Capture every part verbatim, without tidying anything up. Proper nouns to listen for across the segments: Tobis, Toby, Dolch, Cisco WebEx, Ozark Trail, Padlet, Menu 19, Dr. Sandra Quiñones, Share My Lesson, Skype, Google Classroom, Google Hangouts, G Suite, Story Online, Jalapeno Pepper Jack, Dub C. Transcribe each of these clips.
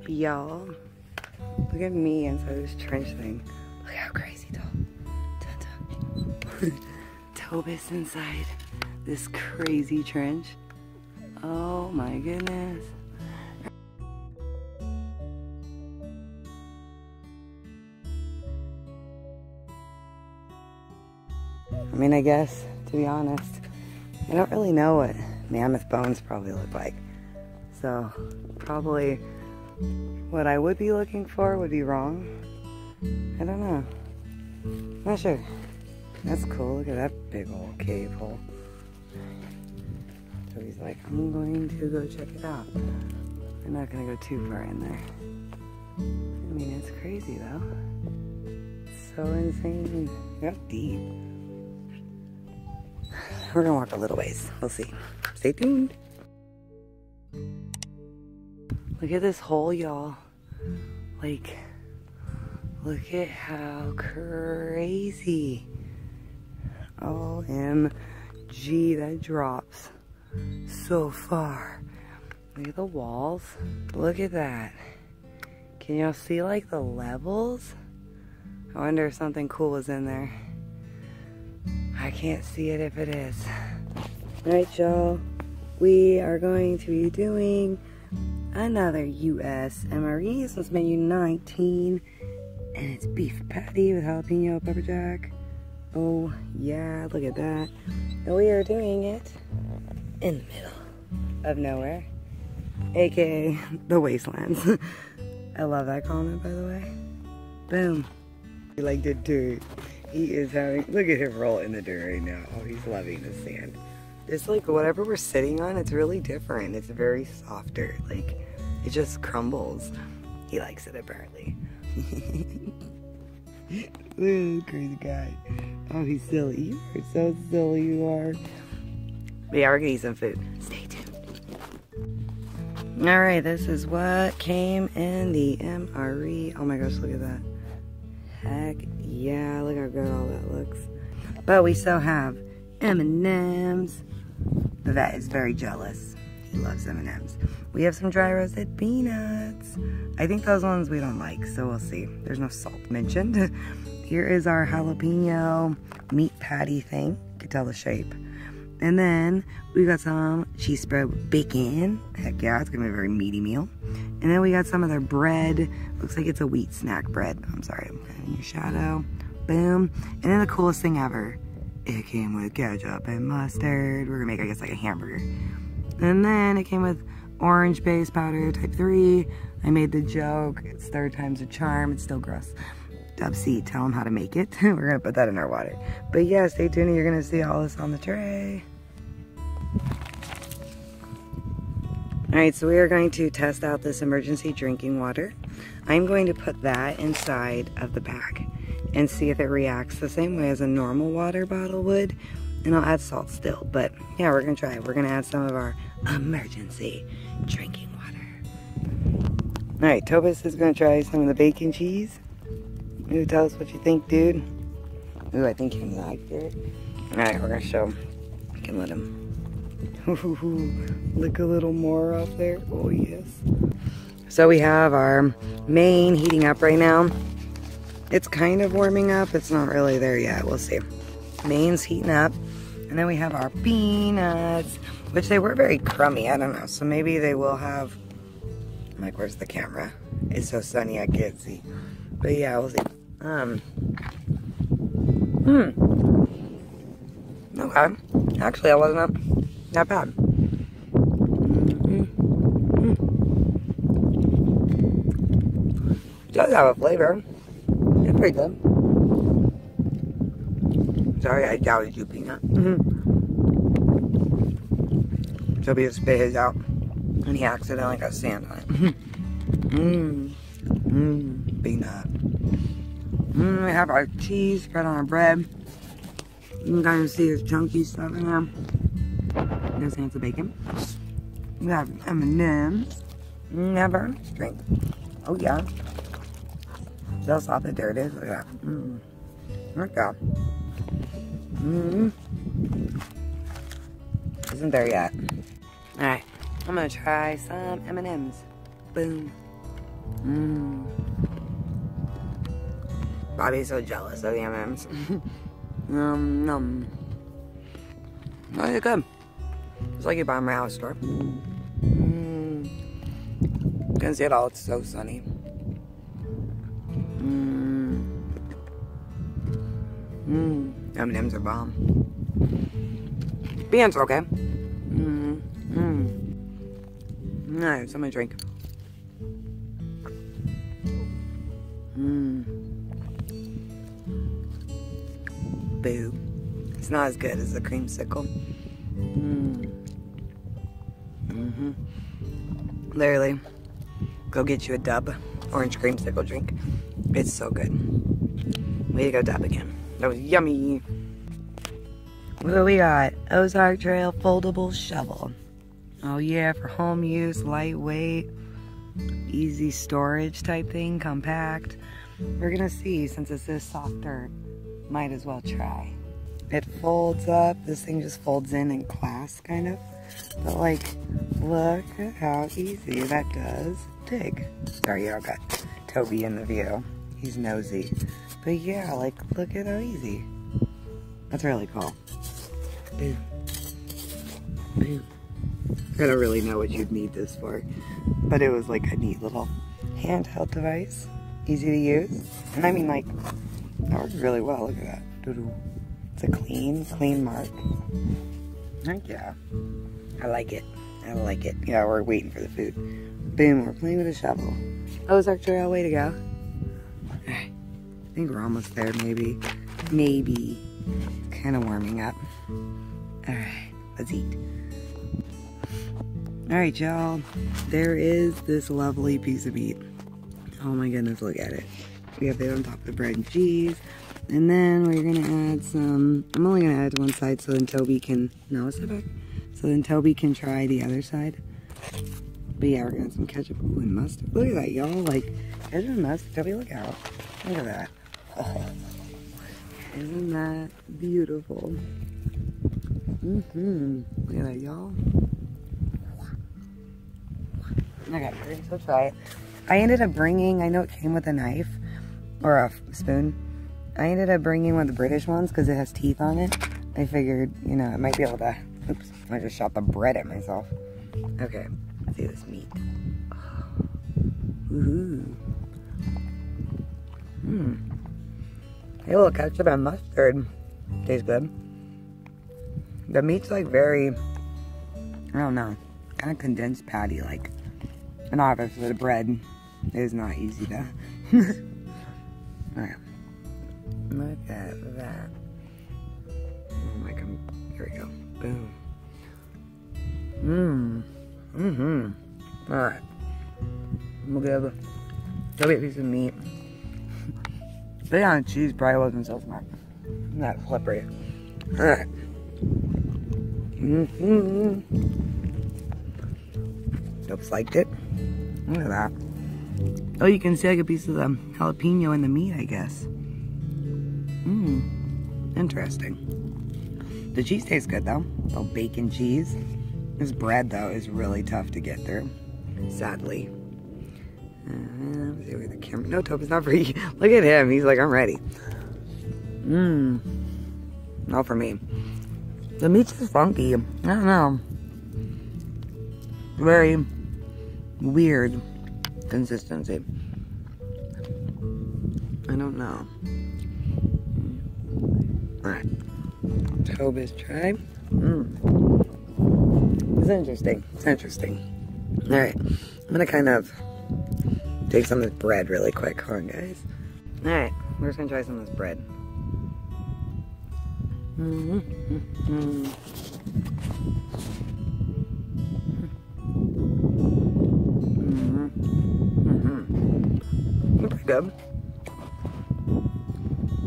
up, y'all? Look at me inside this trench thing. Look how crazy, though. Tobis inside this crazy trench. Oh my goodness. I mean, I guess, to be honest, I don't really know what mammoth bones probably look like. So, probably what I would be looking for would be wrong. I don't know. Not sure. That's cool. Look at that big old cave hole. So he's like, I'm going to go check it out. I'm not going to go too far in there. I mean, it's crazy, though. It's so insane. That's deep. We're going to walk a little ways. We'll see. Stay tuned. Look at this hole, y'all. Like, look at how crazy. O M G, that drops so far. Look at the walls. Look at that. Can y'all see, like, the levels? I wonder if something cool is in there. I can't see it if it is. All right, y'all. We are going to be doing another U S M R E. This was Menu nineteen, and it's beef patty with jalapeno pepper jack. Oh yeah, look at that. And we are doing it in the middle of nowhere, aka the wastelands. I love that comment, by the way. Boom. He liked the dirt. He is having, look at him roll in the dirt right now. Oh, he's loving the sand. It's like whatever we're sitting on, it's really different. It's very soft dirt. Like, it just crumbles. He likes it, apparently. Ooh, crazy guy. Oh, he's silly. You are so silly, you are. But yeah, we're gonna eat some food. Stay tuned. Alright, this is what came in the M R E. Oh my gosh, look at that. Heck yeah, look how good all that looks. But we still have M and M's. The vet is very jealous. He loves M and M's. We have some dry roasted peanuts. I think those ones we don't like, so we'll see. There's no salt mentioned. Here is our jalapeno meat patty thing. You can tell the shape. And then we got some cheese spread bacon. Heck yeah, it's gonna be a very meaty meal. And then we got some of their bread. Looks like it's a wheat snack bread. I'm sorry, I'm kind of in your shadow. Boom. And then the coolest thing ever. It came with ketchup and mustard. We're gonna make, I guess, like a hamburger. And then it came with orange base powder type three. I made the joke. It's third time's a charm. It's still gross. Dub C, tell them how to make it. We're gonna put that in our water. But yeah, stay tuned. You're gonna see all this on the tray. All right, so we are going to test out this emergency drinking water. I'm going to put that inside of the bag and see if it reacts the same way as a normal water bottle would. And I'll add salt still, but yeah, we're gonna try it. We're gonna add some of our emergency drinking water. All right, Tobis is gonna try some of the bacon cheese. You tell us what you think, dude. Ooh, I think he liked it. All right, we're gonna show him. We can let him. Ooh, look a little more up there. Oh yes. So we have our main heating up right now. It's kind of warming up. It's not really there yet. We'll see. Main's heating up. And then we have our peanuts, which they were very crummy. I don't know. So maybe they will have... I'm like, where's the camera? It's so sunny I can't see. But yeah, we'll see. Um. Hmm. Okay. Actually, I wasn't up that bad. Mm-hmm. Mm. It does have a flavor. It's pretty good. Sorry, I doubted you, Peanut. Mm-hmm. Toby just spit his out, and he accidentally got sand on it. Mmm. Mmm. Peanut. Mmm, we have our cheese spread on our bread. You can kind of see this chunky stuff in there. There's hands of bacon. We have M and M's. Never drink. Oh, yeah. Just off the dirt is. Look at that. Mmm. Look at that. Mm. Isn't there yet. Alright, I'm gonna try some M and M's. Boom. Mm. Bobby's so jealous of the M and M's. Nom nom. No, they're good. It's like you buy my house store. Mm. You can see it all. It's so sunny. Mm. Mm. M and M's are bomb. Beans are okay. Mm. Mm. Alright, so I'm gonna drink. Mmm. Boo. It's not as good as the creamsicle. Mmm. Mm-hmm. Literally, go get you a Dub orange creamsicle drink. It's so good. Way to go, Dub again. That was yummy. What do we got? Ozark Trail foldable shovel. Oh yeah, for home use, lightweight, easy storage type thing, compact. We're gonna see, since it's this soft dirt, might as well try. It folds up, this thing just folds in in class, kind of. But like, look at how easy that does dig. Sorry, y'all got Toby in the view. He's nosy. But yeah, like, look at how easy. That's really cool. Boo. Boo. I don't really know what you'd need this for, but it was like a neat little handheld device, easy to use, and I mean like, that worked really well, look at that, it's a clean, clean mark, heck yeah, I like it, I like it, yeah, we're waiting for the food, boom, we're playing with a shovel, Ozark Trail, way to go, I think we're almost there, maybe, maybe, kind of warming up, alright, let's eat. Alright y'all, there is this lovely piece of meat. Oh my goodness, look at it. We have it on top of the bread and cheese. And then we're gonna add some, I'm only gonna add one side so then Toby can, no, let's go back. So then Toby can try the other side. But yeah, we're gonna add some ketchup, ooh, and mustard. Look at that y'all, like, ketchup and mustard, Toby, look out. Look at that. Oh, isn't that beautiful? Mm-hmm, look at that y'all. Okay, we're gonna try it. I ended up bringing, I know it came with a knife or a spoon. I ended up bringing one of the British ones because it has teeth on it. I figured, you know, I might be able to, oops, I just shot the bread at myself. Okay, let's do this meat. Ooh. Hmm. Hey, look, ketchup and mustard. Tastes good. The meat's like very, I don't know, kind of condensed patty like. And obviously the bread is not easy to. Alright. Look at that. Oh my god. Here we go. Boom. Mmm. Mm-hmm. Alright. We'll give Toby a piece of meat. Bacon cheese probably wasn't so smart. Not slippery. Alright. Mm-hmm. Dub's liked it. Look at that. Oh, you can see like a piece of the jalapeno in the meat, I guess. Mmm. Interesting. The cheese tastes good, though. Oh, bacon cheese. This bread, though, is really tough to get through. Sadly. Uh, let's see where the camera... No, Toby's not for you. Look at him. He's like, I'm ready. Mmm. Not for me. The meat's just funky. I don't know. Very... weird consistency. I don't know. Alright. Tobis try. Mm. It's interesting. It's interesting. Alright. I'm gonna kind of take some of this bread really quick. Hold on, guys. Alright. We're just gonna try some of this bread. Mm-hmm. Mm-hmm. Good.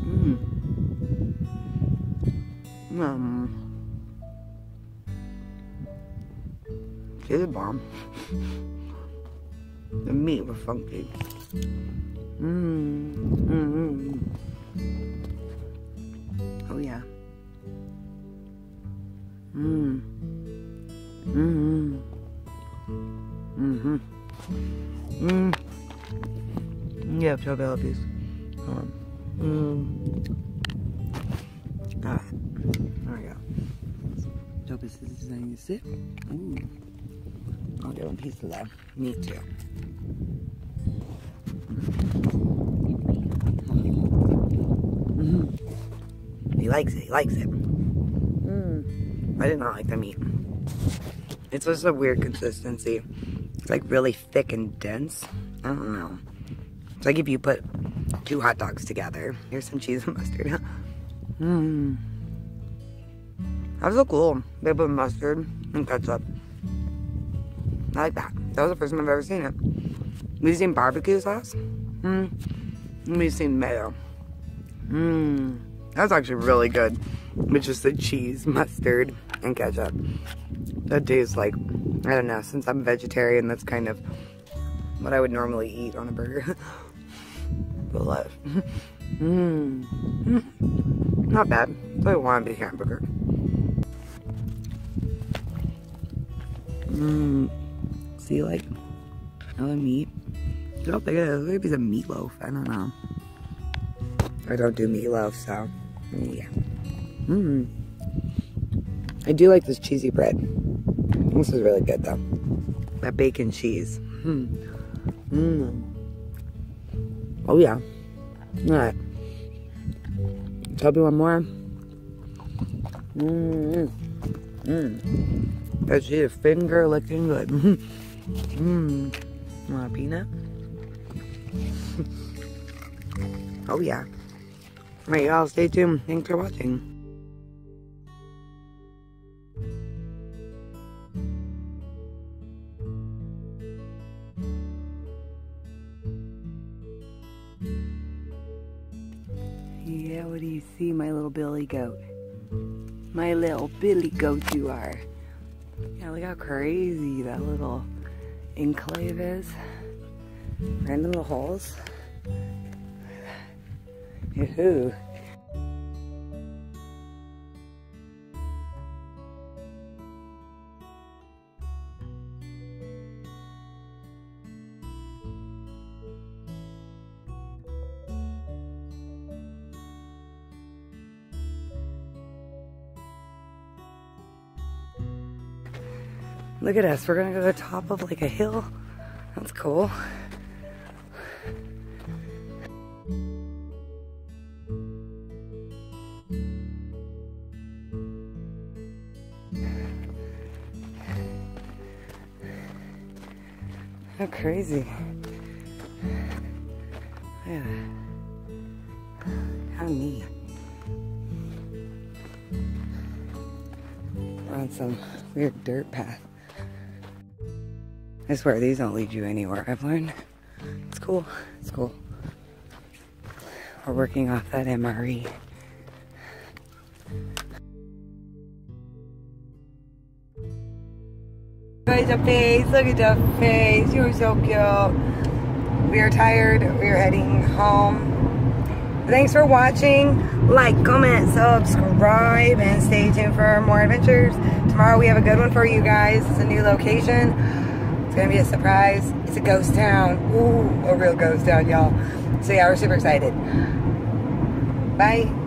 Mm. Um. She's a bomb. The meat was funky. Mmm. Mm-hmm. Oh yeah. Mmm. Mmm. Mm-hmm. Mmm. Mm-hmm. yeah, Joe Bellies. Um, mm. Alright. There we go. Tobis is designing this. Ooh. I'll get one piece of that. Me too. Mm-hmm. He likes it. He likes it. Mm. I did not like the meat. It's just a weird consistency. It's like really thick and dense. I don't know. It's like if you put two hot dogs together. Here's some cheese and mustard. Mmm. That was so cool. They put mustard and ketchup. I like that. That was the first time I've ever seen it. We've seen barbecue sauce. Mmm. We've seen mayo. Mmm. That's actually really good. With just the cheese, mustard, and ketchup. That tastes like, I don't know, since I'm vegetarian, that's kind of what I would normally eat on a burger. But life. Mmm. Mm. Not bad. It's like a wannabe hamburger. Mmm. See, like, other meat. I don't think it is. Maybe it's a meatloaf. I don't know. I don't do meatloaf, so yeah. Mmm. I do like this cheesy bread. This is really good, though. That bacon cheese. Mmm. Mmm. Oh, yeah. Alright. Tell me one more. Mmm. Mmm. That cheese is finger licking good. Mmm. Want a peanut? Oh, yeah. Alright, y'all, stay tuned. Thanks for watching. Yeah, what do you see, my little billy goat? My little billy goat you are. Yeah, look how crazy that little enclave is. Random little holes. Yoo-hoo. Look at us, we're gonna go to the top of like a hill. That's cool. How crazy. Yeah. How neat. We're on some weird dirt path. I swear, these don't lead you anywhere, I've learned. It's cool. It's cool. We're working off that M R E. Look at your face. Look at your face. You are so cute. We are tired. We are heading home. Thanks for watching. Like, comment, subscribe, and stay tuned for more adventures. Tomorrow we have a good one for you guys. It's a new location. It's gonna be a surprise. It's a ghost town. Ooh, a real ghost town, y'all. So yeah, we're super excited. Bye.